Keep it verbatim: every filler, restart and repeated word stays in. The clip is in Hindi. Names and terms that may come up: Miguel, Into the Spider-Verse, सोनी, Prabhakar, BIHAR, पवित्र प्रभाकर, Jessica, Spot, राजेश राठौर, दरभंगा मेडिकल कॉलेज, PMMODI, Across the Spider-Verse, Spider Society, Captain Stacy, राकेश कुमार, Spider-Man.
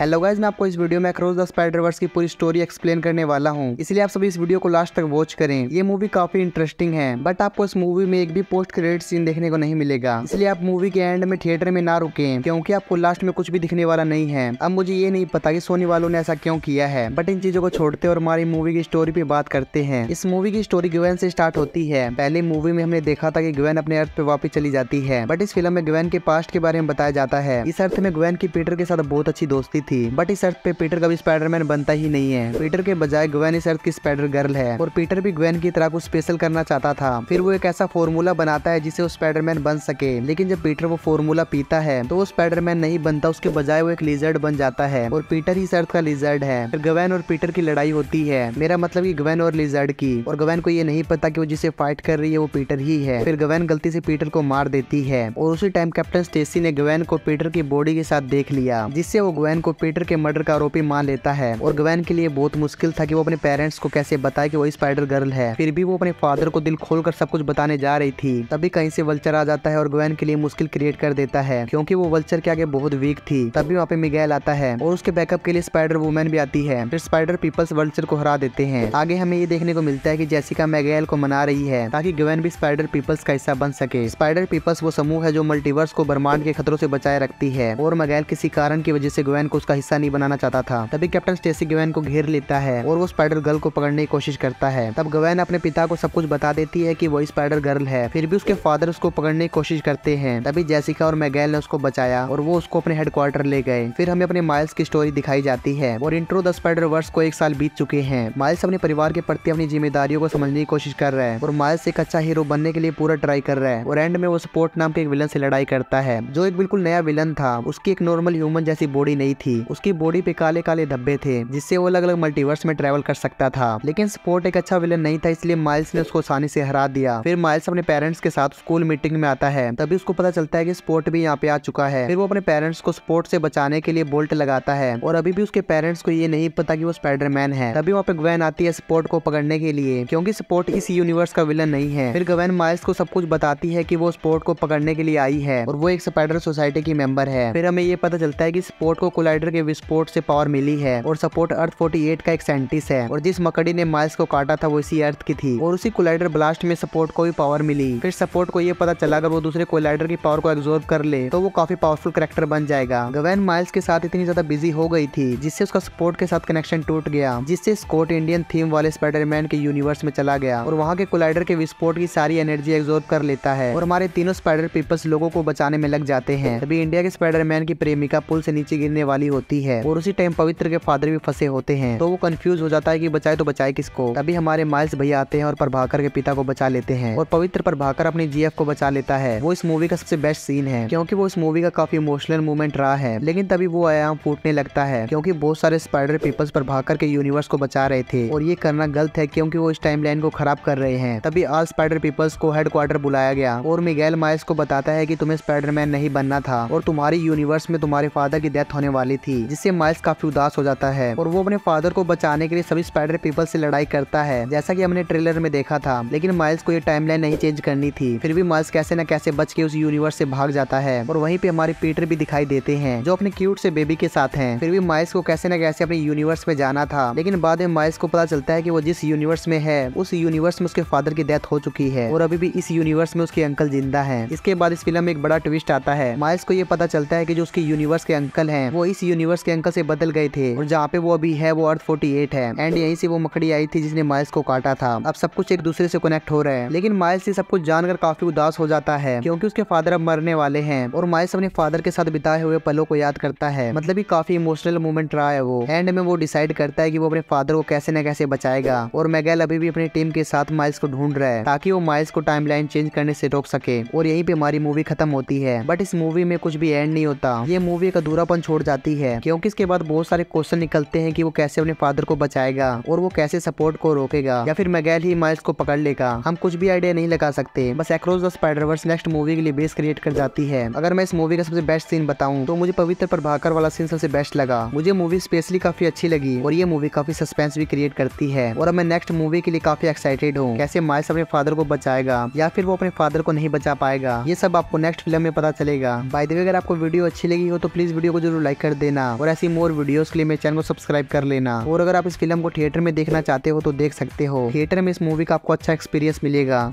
हेलो गाइस, मैं आपको इस वीडियो में अक्रॉस द स्पाइडरवर्स की पूरी स्टोरी एक्सप्लेन करने वाला हूं, इसलिए आप सभी इस वीडियो को लास्ट तक वॉच करें। ये मूवी काफी इंटरेस्टिंग है, बट आपको इस मूवी में एक भी पोस्ट क्रेडिट सीन देखने को नहीं मिलेगा, इसलिए आप मूवी के एंड में थिएटर में ना रुकें, क्योंकि आपको लास्ट में कुछ भी दिखने वाला नहीं है। अब मुझे ये नहीं पता कि सोनी वालों ने ऐसा क्यों किया है, बट इन चीजों को छोड़ते और हमारी मूवी की स्टोरी पे बात करते हैं। इस मूवी की स्टोरी ग्वेन से स्टार्ट होती है। पहले मूवी में हमने देखा था कि ग्वेन अपने अर्थ पे वापस चली जाती है, बट इस फिल्म में ग्वेन के पास्ट के बारे में बताया जाता है। इस अर्थ में ग्वेन की पीटर के साथ बहुत अच्छी दोस्ती थी, बट इस अर्थ पे पीटर कभी स्पाइडरमैन बनता ही नहीं है। पीटर के बजाय ग्वेन इस अर्थ की स्पाइडर गर्ल है, और पीटर भी ग्वेन की तरह कुछ स्पेशल करना चाहता था। फिर वो एक ऐसा फॉर्मूला बनाता है जिससे वो स्पाइडरमैन बन सके, लेकिन जब पीटर वो फॉर्मूला पीता है तो वो स्पाइडरमैन नहीं बनता, उसके बजाय वो एक लिजर्ड बन जाता है, और पीटर ही इस अर्थ का लिजर्ड है। फिर ग्वेन और पीटर की लड़ाई होती है, मेरा मतलब कि ग्वेन और लिजर्ड की, और ग्वेन को ये नहीं पता कि वो जिसे फाइट कर रही है वो पीटर ही है। फिर ग्वेन गलती से पीटर को मार देती है, और उसी टाइम कैप्टन स्टेसी ने ग्वेन को पीटर की बॉडी के साथ देख लिया, जिससे वो ग्वेन को पीटर के मर्डर का आरोपी मान लेता है। और ग्वेन के लिए बहुत मुश्किल था कि वो अपने पेरेंट्स को कैसे बताए कि वो स्पाइडर गर्ल है, फिर भी वो अपने फादर को दिल खोलकर सब कुछ बताने जा रही थी। तभी कहीं से वल्चर आ जाता है और ग्वेन के लिए मुश्किल क्रिएट कर देता है, क्योंकि वो वल्चर के आगे बहुत वीक थी। तभी वहाँ पे मिगेल आता है, और उसके बैकअप के लिए स्पाइडर वुमेन भी आती है। फिर स्पाइडर पीपल्स वल्चर को हरा देते हैं। आगे हमें ये देखने को मिलता है कि जेसिका मिगेल को मना रही है ताकि ग्वेन भी स्पाइडर पीपल्स का हिस्सा बन सके। स्पाइडर पीपल्स वो समूह है जो मल्टीवर्स को ब्रह्मांड के खतरों से बचाए रखती है, और मिगेल किसी कारण की वजह से ग्वेन को उसका हिस्सा नहीं बनाना चाहता था। तभी कैप्टन स्टेसी ग्वेन को घेर लेता है, और वो स्पाइडर गर्ल को पकड़ने की कोशिश करता है। तब ग्वेन अपने पिता को सब कुछ बता देती है कि वो स्पाइडर गर्ल है, फिर भी उसके फादर उसको पकड़ने की कोशिश करते हैं। तभी जेसिका और मिगेल ने उसको बचाया, और वो उसको अपने हेडक्वार्टर ले गए। फिर हमें अपने माइल्स की स्टोरी दिखाई जाती है, और इंट्रो द स्पाइडरवर्स को एक साल बीत चुके हैं। माइल्स अपने परिवार के प्रति अपनी जिम्मेदारियों को समझने की कोशिश कर रहा है, और माइल्स एक अच्छा हीरो बनने के लिए पूरा ट्राई कर रहा है, और एंड में वो स्पॉट नाम के एक विलन से लड़ाई करता है, जो एक बिल्कुल नया विलन था। उसकी एक नॉर्मल ह्यूमन जैसी बॉडी नहीं थी, उसकी बॉडी पे काले काले धब्बे थे, जिससे वो अलग अलग मल्टीवर्स में ट्रेवल कर सकता था। लेकिन स्पॉट एक अच्छा विलन नहीं था, इसलिए माइल्स ने उसको आसानी से हरा दिया। फिर माइल्स अपने पेरेंट्स के साथ स्कूल मीटिंग में आता है, तभी उसको पता चलता है कि स्पॉट भी यहाँ पे आ चुका है। फिर वो अपने पेरेंट्स को स्पॉट से बचाने के लिए बोल्ट लगाता है, और अभी भी उसके पेरेंट्स को ये नहीं पता कि वो स्पाइडरमैन है। तभी वहाँ पे ग्वेन आती है स्पॉट को पकड़ने के लिए, क्योंकि स्पॉट इस यूनिवर्स का विलन नहीं है। फिर ग्वेन माइल्स को सब कुछ बताती है कि वो स्पॉट को पकड़ने के लिए आई है, और वो एक स्पाइडर सोसाइटी की मेंबर है। फिर हमें ये पता चलता है कि स्पॉट को कोलाइडर के विस्फोट से पावर मिली है, और स्पॉट अर्थ अड़तालीस का एक साइंटिस्ट है, और जिस मकड़ी ने माइल्स को काटा था वो इसी अर्थ की थी, और उसी कोलाइडर ब्लास्ट में स्पॉट को भी पावर मिली। फिर स्पॉट को ये पता चला अगर वो दूसरे कोलाइडर की पावर को एब्जॉर्ब कर ले तो वो काफी पावरफुल कैरेक्टर बन जाएगा। ग्वेन माइल्स के साथ इतनी ज्यादा बिजी हो गई थी जिससे उसका स्पॉट के साथ कनेक्शन टूट गया, जिससे स्कॉट इंडियन थीम वाले स्पाइडरमैन के यूनिवर्स में चला गया, और वहाँ के कोलाइडर के विस्फोट की सारी एनर्जी एब्जॉर्ब कर लेता है, और हमारे तीनों स्पाइडर पीपल्स लोगों को बचाने में लग जाते हैं। तभी इंडिया के स्पाइडरमैन की प्रेमिका पुल से नीचे गिरने वाली होती है, और उसी टाइम पवित्र के फादर भी फंसे होते हैं, तो वो कंफ्यूज हो जाता है कि बचाए तो बचाए किसको। तभी हमारे माइल्स भैया आते हैं और प्रभाकर के पिता को बचा लेते हैं, और पवित्र प्रभाकर अपने जीएफ को बचा लेता है। वो इस मूवी का सबसे बेस्ट सीन है, क्योंकि वो इस मूवी का काफी इमोशनल मूवमेंट रहा है। लेकिन तभी वो आयाम फूटने लगता है, क्योंकि बहुत सारे स्पाइडर पीपल्स प्रभाकर के यूनिवर्स को बचा रहे थे, और ये करना गलत है क्योंकि वो इस टाइमलाइन को खराब कर रहे हैं। तभी ऑल स्पाइडर पीपल्स को हेडक्वार्टर बुलाया गया, और मिगेल माइल्स को बताता है कि तुम्हें स्पाइडरमैन नहीं बनना था, और तुम्हारे यूनिवर्स में तुम्हारे फादर की डेथ होने वाली थी, जिससे माइल्स काफी उदास हो जाता है, और वो अपने फादर को बचाने के लिए सभी स्पाइडर पीपल से लड़ाई करता है, जैसा कि हमने ट्रेलर में देखा था। लेकिन माइल्स को ये टाइमलाइन नहीं चेंज करनी थी, फिर भी माइल्स कैसे न कैसे बच के उस यूनिवर्स से भाग जाता है, और वहीं पे हमारे पीटर भी दिखाई देते हैं जो अपने क्यूट से बेबी के साथ हैं। फिर भी माइल्स को कैसे न कैसे अपने यूनिवर्स में जाना था, लेकिन बाद में माइल्स को पता चलता है कि वो जिस यूनिवर्स में है उस यूनिवर्स में उसके फादर की डेथ हो चुकी है, और अभी भी इस यूनिवर्स में उसके अंकल जिंदा है। इसके बाद इस फिल्म में एक बड़ा ट्विस्ट आता है, माइल्स को ये पता चलता है कि जो उसके यूनिवर्स के अंकल हैं वो इस यूनिवर्स के अंकल से बदल गए थे, और जहाँ पे वो अभी है वो अर्थ अड़तालीस है, एंड यहीं से वो मकड़ी आई थी जिसने माइल्स को काटा था। अब सब कुछ एक दूसरे से कनेक्ट हो रहा है, लेकिन माइल्स ये सब कुछ जानकर काफी उदास हो जाता है, क्योंकि उसके फादर अब मरने वाले हैं, और माइल्स अपने फादर के साथ बिताए हुए पलों को याद करता है। मतलब कि काफी इमोशनल मोमेंट रहा है वो। एंड में वो डिसाइड करता है कि वो अपने फादर को कैसे न कैसे बचाएगा, और मिगेल अभी भी अपनी टीम के साथ माइल्स को ढूंढ रहा है ताकि वो माइल्स को टाइमलाइन चेंज करने से रोक सके, और यहीं पे हमारी मूवी खत्म होती है। बट इस मूवी में कुछ भी एंड नहीं होता, ये मूवी एक अधूरापन छोड़ जाती है, क्योंकि इसके बाद बहुत सारे क्वेश्चन निकलते हैं कि वो कैसे अपने फादर को बचाएगा, और वो कैसे सपोर्ट को रोकेगा, या फिर मिगेल ही माइल्स को पकड़ लेगा। हम कुछ भी आइडिया नहीं लगा सकते। बस across the Spiderverse next movie के लिए बेस क्रिएट कर जाती है। अगर मैं इस मूवी का सबसे बेस्ट सीन बताऊं तो मुझे पवित्र प्रभाकर वाला सीन सबसे बेस्ट लगा। मुझे मूवी स्पेशली काफी अच्छी लगी, और ये मूवी काफी सस्पेंस भी क्रिएट करती है, और अब मैं नेक्स्ट मूवी के लिए काफी एक्साइटेड हूँ। कैसे माइल्स अपने फादर को बचाएगा, या फिर वो अपने फादर को नहीं बचा पाएगा, ये सब आपको नेक्स्ट फिल्म में पता चलेगा। बाय द वे, अगर आपको वीडियो अच्छी लगी हो तो प्लीज वीडियो को जरूर लाइक कर दें। देना और ऐसी मोर वीडियोस के लिए मेरे चैनल को सब्सक्राइब कर लेना। और अगर आप इस फिल्म को थिएटर में देखना चाहते हो तो देख सकते हो, थिएटर में इस मूवी का आपको अच्छा एक्सपीरियंस मिलेगा।